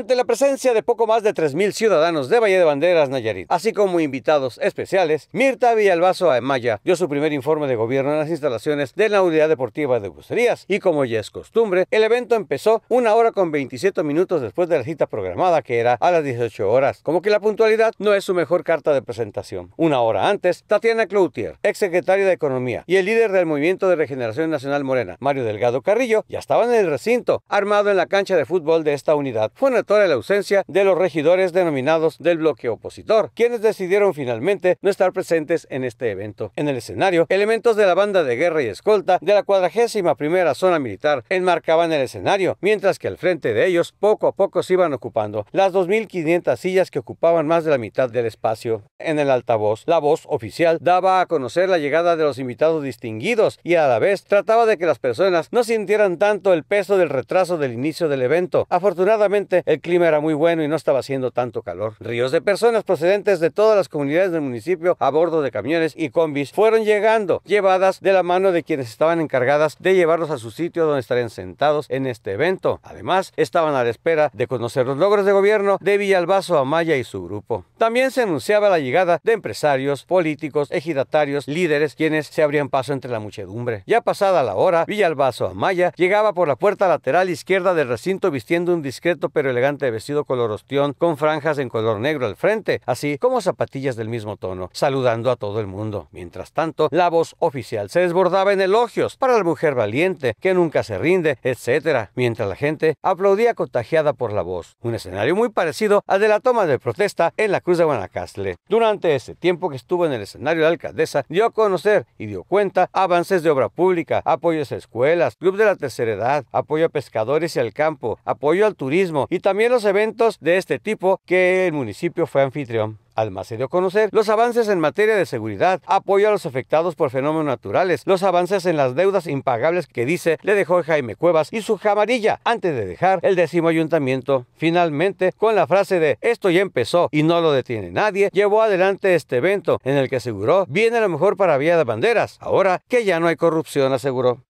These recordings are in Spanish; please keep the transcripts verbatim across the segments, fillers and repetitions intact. ante la presencia de poco más de tres mil ciudadanos de Valle de Banderas, Nayarit, así como invitados especiales. Mirtha Villalvazo Amaya dio su primer informe de gobierno en las instalaciones de la Unidad Deportiva de Busterías y, como ya es costumbre, el evento empezó una hora con veintisiete minutos después de la cita programada, que era a las dieciocho horas. Como que la puntualidad no es su mejor carta de presentación. Una hora antes, Tatiana Cloutier, exsecretaria de Economía, y el líder del Movimiento de Regeneración Nacional Morena, Mario Delgado Carrillo, ya estaban en el recinto, armado en la cancha de fútbol de esta unidad. Fue notoria la ausencia de los regidores denominados del bloque opositor, quienes decidieron finalmente no estar presentes en este evento. En el escenario, elementos de la banda de guerra y escolta de la cuadragésima primera zona militar enmarcaban el escenario, mientras que al frente de ellos poco a poco se iban ocupando las dos mil quinientas sillas que ocupaban más de la mitad del espacio. En el altavoz, la voz oficial daba a conocer la llegada de los invitados distinguidos y a la vez trataba de que las personas no sintieran tanto el peso del retraso del inicio del evento. Afortunadamente, el clima era muy bueno y no estaba haciendo tanto calor. Ríos de personas procedentes de todas las comunidades del municipio a bordo de camiones y combis fueron llegando, llevadas de la mano de quienes estaban encargadas de llevarlos a su sitio donde estarían sentados en este evento. Además, estaban a la espera de conocer los logros de gobierno de Villalvazo Amaya y su grupo. También se anunciaba la llegada de empresarios, políticos, ejidatarios, líderes, quienes se abrían paso entre la muchedumbre. Ya pasada la hora, Villalvazo Amaya llegaba por la puerta lateral izquierda del recinto vistiendo un discreto pero elegante vestido color ostión con franjas en color negro al frente, así como zapatillas del mismo tono, saludando a todo el mundo. Mientras tanto, la voz oficial se desbordaba en elogios para la mujer valiente, que nunca se rinde, etcétera, mientras la gente aplaudía contagiada por la voz. Un escenario muy parecido al de la toma de protesta en la Cruz de Guanacaste. Durante ese tiempo que estuvo en el escenario, la alcaldesa dio a conocer y dio cuenta avances de obra pública, apoyos a escuelas, club de la tercera edad, apoyo a pescadores y al campo, apoyo al turismo y también los eventos de este tipo que el municipio fue anfitrión. Además, se dio a conocer los avances en materia de seguridad, apoyo a los afectados por fenómenos naturales, los avances en las deudas impagables que dice le dejó Jaime Cuevas y su jamarilla antes de dejar el décimo ayuntamiento. Finalmente, con la frase de "esto ya empezó y no lo detiene nadie", llevó adelante este evento en el que aseguró viene lo mejor para Valle de Banderas, ahora que ya no hay corrupción, aseguró.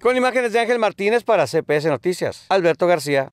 Con imágenes de Ángel Martínez para C P S Noticias, Alberto García.